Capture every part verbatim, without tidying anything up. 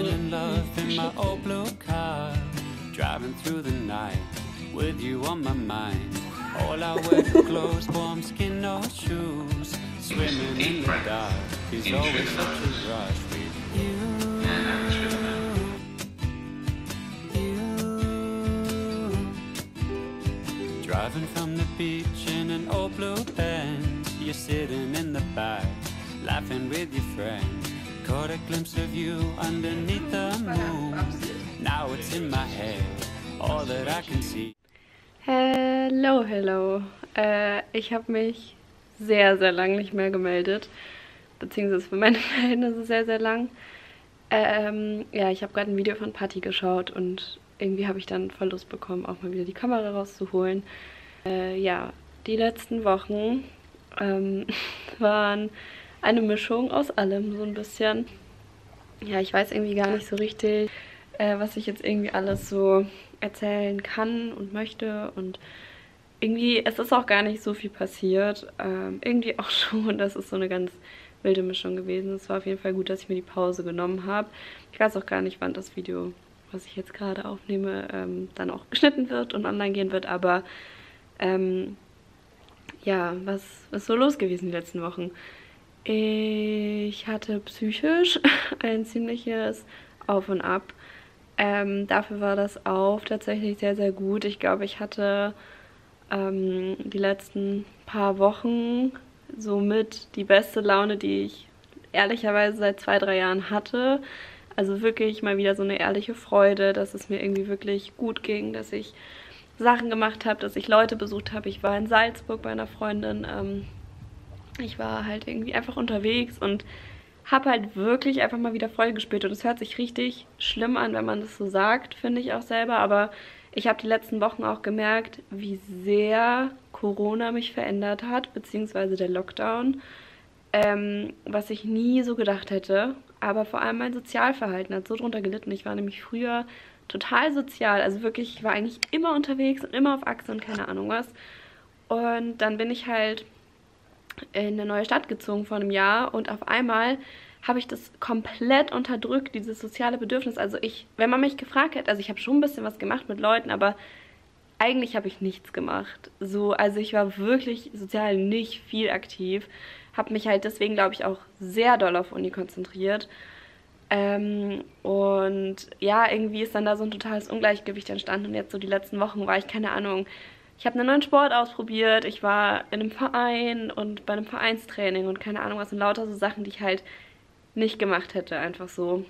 falling in love in my old blue car, driving through the night with you on my mind. All I wear clothes, warm skin, no shoes. Swimming in the dark is always such a rush with you. You driving from the beach in an old blue Benz. You're sitting in the back, laughing with your friends. Caught a glimpse of you underneath the moon. Now it's in my head, all that I can see. Hello, hello. Äh, ich habe mich sehr, sehr lang nicht mehr gemeldet. Beziehungsweise für meine Verhältnisse sehr, sehr lang. Ähm, ja, ich habe gerade ein Video von Patti geschaut und irgendwie habe ich dann voll Lust bekommen, auch mal wieder die Kamera rauszuholen. Äh, ja, die letzten Wochen ähm, waren eine Mischung aus allem, so ein bisschen. Ja, ich weiß irgendwie gar nicht so richtig, äh, was ich jetzt irgendwie alles so erzählen kann und möchte. Und irgendwie, es ist auch gar nicht so viel passiert. Ähm, irgendwie auch schon, das ist so eine ganz wilde Mischung gewesen. Es war auf jeden Fall gut, dass ich mir die Pause genommen habe. Ich weiß auch gar nicht, wann das Video, was ich jetzt gerade aufnehme, ähm, dann auch geschnitten wird und online gehen wird. Aber ähm, ja, was ist so los gewesen die letzten Wochen? Ich hatte psychisch ein ziemliches Auf und Ab. Ähm, dafür war das Auf tatsächlich sehr, sehr gut. Ich glaube, ich hatte ähm, die letzten paar Wochen somit die beste Laune, die ich ehrlicherweise seit zwei, drei Jahren hatte. Also wirklich mal wieder so eine ehrliche Freude, dass es mir irgendwie wirklich gut ging, dass ich Sachen gemacht habe, dass ich Leute besucht habe. Ich war in Salzburg bei einer Freundin. Ähm, Ich war halt irgendwie einfach unterwegs und habe halt wirklich einfach mal wieder Freude gespürt. Und es hört sich richtig schlimm an, wenn man das so sagt, finde ich auch selber. Aber ich habe die letzten Wochen auch gemerkt, wie sehr Corona mich verändert hat, beziehungsweise der Lockdown, ähm, was ich nie so gedacht hätte. Aber vor allem mein Sozialverhalten hat so drunter gelitten. Ich war nämlich früher total sozial, also wirklich, ich war eigentlich immer unterwegs und immer auf Achse und keine Ahnung was. Und dann bin ich halt in eine neue Stadt gezogen vor einem Jahr und auf einmal habe ich das komplett unterdrückt, dieses soziale Bedürfnis. Also ich, wenn man mich gefragt hätte, also ich habe schon ein bisschen was gemacht mit Leuten, aber eigentlich habe ich nichts gemacht. So, also ich war wirklich sozial nicht viel aktiv, habe mich halt deswegen, glaube ich, auch sehr doll auf Uni konzentriert. Ähm, und ja, irgendwie ist dann da so ein totales Ungleichgewicht entstanden und jetzt so die letzten Wochen war ich, keine Ahnung, ich habe einen neuen Sport ausprobiert, ich war in einem Verein und bei einem Vereinstraining und keine Ahnung was und lauter so Sachen, die ich halt nicht gemacht hätte, einfach so.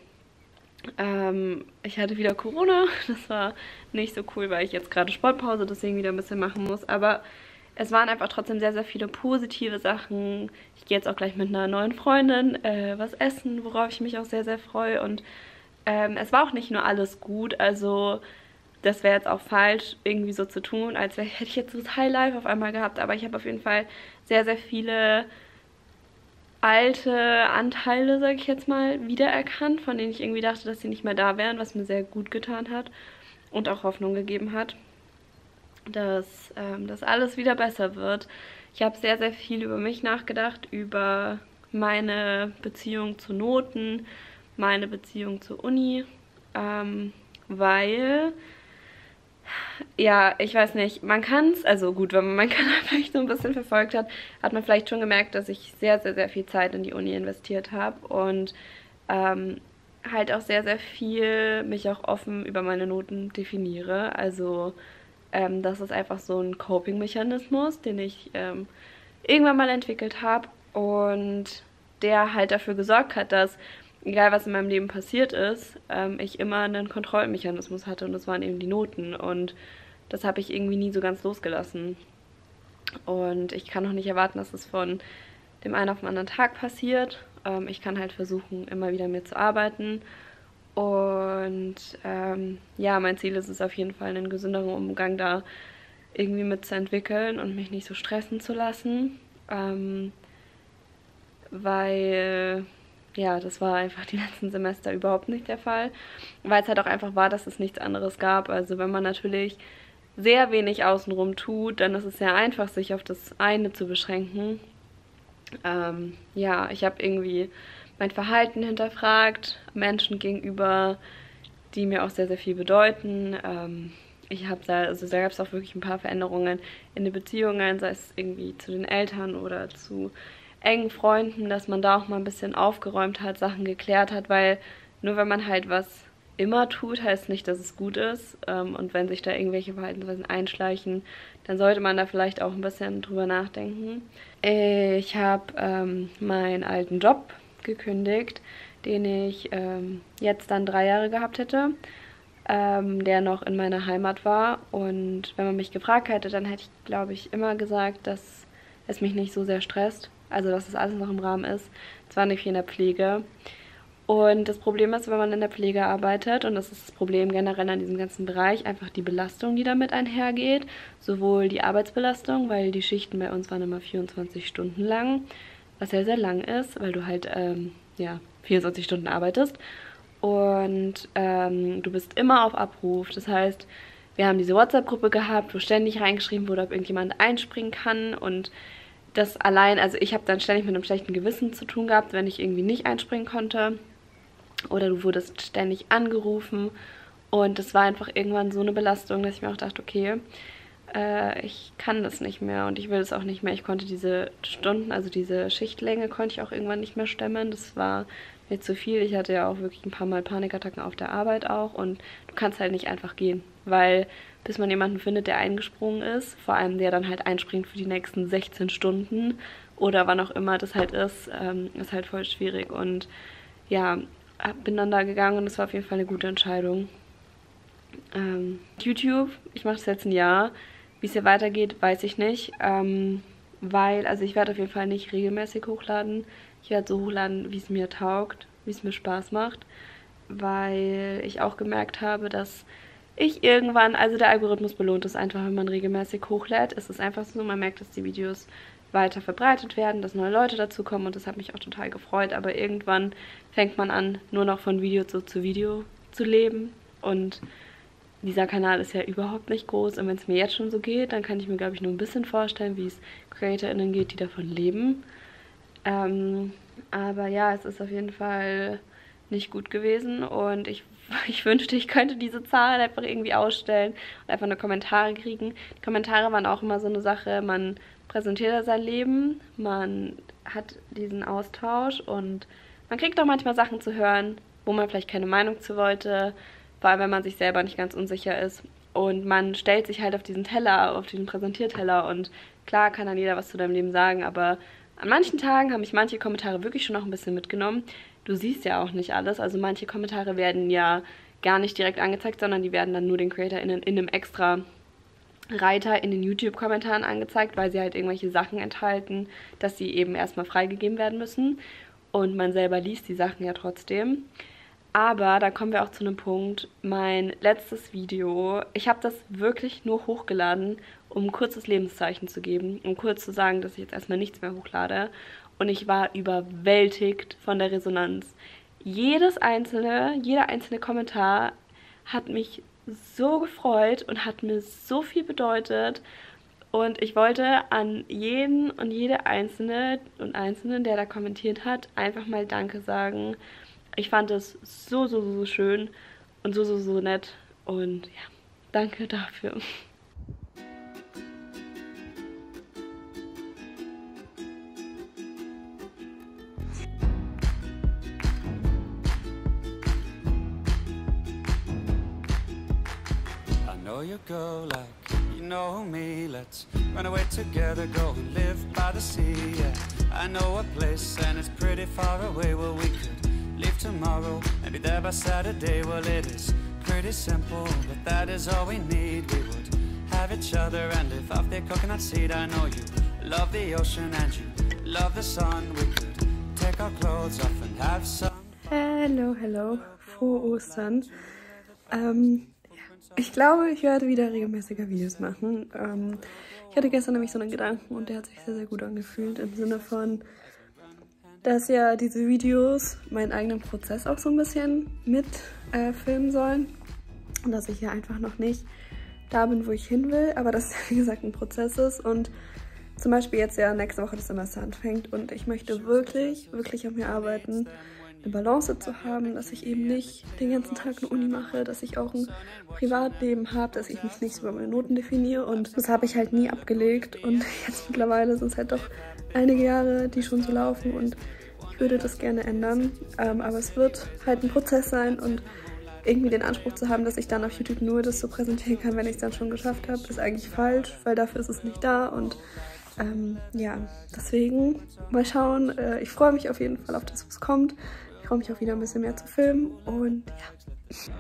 Ähm, ich hatte wieder Corona, das war nicht so cool, weil ich jetzt gerade Sportpause deswegen wieder ein bisschen machen muss, aber es waren einfach trotzdem sehr, sehr viele positive Sachen. Ich gehe jetzt auch gleich mit einer neuen Freundin äh, was essen, worauf ich mich auch sehr, sehr freue und ähm, es war auch nicht nur alles gut, also das wäre jetzt auch falsch, irgendwie so zu tun, als wär, hätte ich jetzt das Highlife auf einmal gehabt. Aber ich habe auf jeden Fall sehr, sehr viele alte Anteile, sage ich jetzt mal, wiedererkannt, von denen ich irgendwie dachte, dass sie nicht mehr da wären, was mir sehr gut getan hat und auch Hoffnung gegeben hat, dass ähm, das alles wieder besser wird. Ich habe sehr, sehr viel über mich nachgedacht, über meine Beziehung zu Noten, meine Beziehung zur Uni, ähm, weil... Ja, ich weiß nicht, man kann es, also gut, wenn man meinen Kanal vielleicht so ein bisschen verfolgt hat, hat man vielleicht schon gemerkt, dass ich sehr, sehr, sehr viel Zeit in die Uni investiert habe und ähm, halt auch sehr, sehr viel mich auch offen über meine Noten definiere. Also ähm, das ist einfach so ein Coping-Mechanismus, den ich ähm, irgendwann mal entwickelt habe und der halt dafür gesorgt hat, dass... egal was in meinem Leben passiert ist, ähm, ich immer einen Kontrollmechanismus hatte und das waren eben die Noten und das habe ich irgendwie nie so ganz losgelassen. Und ich kann auch nicht erwarten, dass es von dem einen auf den anderen Tag passiert. Ähm, ich kann halt versuchen, immer wieder mit zu arbeiten und ähm, ja, mein Ziel ist es auf jeden Fall, einen gesünderen Umgang da irgendwie mit zu entwickeln und mich nicht so stressen zu lassen, ähm, weil... ja, das war einfach die letzten Semester überhaupt nicht der Fall, weil es halt auch einfach war, dass es nichts anderes gab. Also wenn man natürlich sehr wenig außenrum tut, dann ist es sehr einfach, sich auf das eine zu beschränken. Ähm, ja, ich habe irgendwie mein Verhalten hinterfragt, Menschen gegenüber, die mir auch sehr, sehr viel bedeuten. Ähm, ich habe da, also da gab es auch wirklich ein paar Veränderungen in den Beziehungen, sei es irgendwie zu den Eltern oder zu engen Freunden, dass man da auch mal ein bisschen aufgeräumt hat, Sachen geklärt hat, weil nur wenn man halt was immer tut, heißt nicht, dass es gut ist. Ähm, und wenn sich da irgendwelche Verhaltensweisen einschleichen, dann sollte man da vielleicht auch ein bisschen drüber nachdenken. Ich habe ähm, meinen alten Job gekündigt, den ich ähm, jetzt dann drei Jahre gehabt hätte, ähm, der noch in meiner Heimat war. Und wenn man mich gefragt hätte, dann hätte ich, glaube ich, immer gesagt, dass es mich nicht so sehr stresst. Also, dass das alles noch im Rahmen ist. Zwar nicht viel in der Pflege. Und das Problem ist, wenn man in der Pflege arbeitet, und das ist das Problem generell an diesem ganzen Bereich, einfach die Belastung, die damit einhergeht. Sowohl die Arbeitsbelastung, weil die Schichten bei uns waren immer vierundzwanzig Stunden lang, was sehr, sehr lang ist, weil du halt ähm, ja, vierundzwanzig Stunden arbeitest. Und ähm, du bist immer auf Abruf. Das heißt, wir haben diese WhatsApp-Gruppe gehabt, wo ständig reingeschrieben wurde, ob irgendjemand einspringen kann. Und das allein, also ich habe dann ständig mit einem schlechten Gewissen zu tun gehabt, wenn ich irgendwie nicht einspringen konnte. Oder du wurdest ständig angerufen und das war einfach irgendwann so eine Belastung, dass ich mir auch dachte, okay, äh, ich kann das nicht mehr und ich will das auch nicht mehr. Ich konnte diese Stunden, also diese Schichtlänge konnte ich auch irgendwann nicht mehr stemmen. Das war mir zu viel. Ich hatte ja auch wirklich ein paar Mal Panikattacken auf der Arbeit auch und du kannst halt nicht einfach gehen, weil bis man jemanden findet, der eingesprungen ist, vor allem der dann halt einspringt für die nächsten sechzehn Stunden oder wann auch immer das halt ist, ähm, ist halt voll schwierig und ja, bin dann da gegangen und das war auf jeden Fall eine gute Entscheidung. Ähm, YouTube, ich mache das jetzt ein Jahr. Wie es hier weitergeht, weiß ich nicht. Ähm, weil, also ich werde auf jeden Fall nicht regelmäßig hochladen. Ich werde so hochladen, wie es mir taugt, wie es mir Spaß macht. Weil ich auch gemerkt habe, dass ich irgendwann, also der Algorithmus belohnt es einfach, wenn man regelmäßig hochlädt. Es ist einfach so, man merkt, dass die Videos weiter verbreitet werden, dass neue Leute dazukommen und das hat mich auch total gefreut, aber irgendwann fängt man an, nur noch von Video zu, zu Video zu leben und dieser Kanal ist ja überhaupt nicht groß und wenn es mir jetzt schon so geht, dann kann ich mir, glaube ich, nur ein bisschen vorstellen, wie es CreatorInnen geht, die davon leben. Ähm, aber ja, es ist auf jeden Fall nicht gut gewesen und ich, ich wünschte, ich könnte diese Zahl einfach irgendwie ausstellen und einfach nur Kommentare kriegen. Die Kommentare waren auch immer so eine Sache, man präsentiert er sein Leben, man hat diesen Austausch und man kriegt auch manchmal Sachen zu hören, wo man vielleicht keine Meinung zu wollte, vor allem wenn man sich selber nicht ganz unsicher ist und man stellt sich halt auf diesen Teller, auf diesen Präsentierteller und klar kann dann jeder was zu deinem Leben sagen, aber an manchen Tagen haben mich manche Kommentare wirklich schon auch ein bisschen mitgenommen. Du siehst ja auch nicht alles, also manche Kommentare werden ja gar nicht direkt angezeigt, sondern die werden dann nur den CreatorInnen in einem extra Reiter in den YouTube-Kommentaren angezeigt, weil sie halt irgendwelche Sachen enthalten, dass sie eben erstmal freigegeben werden müssen. Und man selber liest die Sachen ja trotzdem. Aber da kommen wir auch zu einem Punkt, mein letztes Video, ich habe das wirklich nur hochgeladen, um ein kurzes Lebenszeichen zu geben, um kurz zu sagen, dass ich jetzt erstmal nichts mehr hochlade. Und ich war überwältigt von der Resonanz. Jedes einzelne, jeder einzelne Kommentar hat mich so gefreut und hat mir so viel bedeutet und ich wollte an jeden und jede Einzelne und Einzelnen, der da kommentiert hat, einfach mal Danke sagen. Ich fand es so, so, so schön und so, so, so nett und ja, danke dafür. You go like you know me, let's run away together, go and live by the sea, yeah. I know a place and it's pretty far away, well we could leave tomorrow and be there by Saturday, well it is pretty simple, but that is all we need, we would have each other and live off the coconut seed, I know you love the ocean and you love the sun, we could take our clothes off and have some... Hello, hello, frohe Ostern. Ähm... Ich glaube, ich werde wieder regelmäßiger Videos machen. Ähm, ich hatte gestern nämlich so einen Gedanken und der hat sich sehr, sehr gut angefühlt. Im Sinne von, dass ja diese Videos meinen eigenen Prozess auch so ein bisschen mit äh, filmen sollen. Und dass ich ja einfach noch nicht da bin, wo ich hin will. Aber dass, wie gesagt, ein Prozess ist. Und zum Beispiel jetzt ja nächste Woche das Semester anfängt und ich möchte wirklich, wirklich an mir arbeiten, eine Balance zu haben, dass ich eben nicht den ganzen Tag eine Uni mache, dass ich auch ein Privatleben habe, dass ich mich nicht über meine Noten definiere und das habe ich halt nie abgelegt und jetzt mittlerweile sind es halt doch einige Jahre, die schon so laufen und ich würde das gerne ändern, ähm, aber es wird halt ein Prozess sein und irgendwie den Anspruch zu haben, dass ich dann auf YouTube nur das so präsentieren kann, wenn ich es dann schon geschafft habe, ist eigentlich falsch, weil dafür ist es nicht da und ähm, ja, deswegen mal schauen. Äh, ich freue mich auf jeden Fall auf das, was kommt. Ich freue mich auch wieder ein bisschen mehr zu filmen und ja.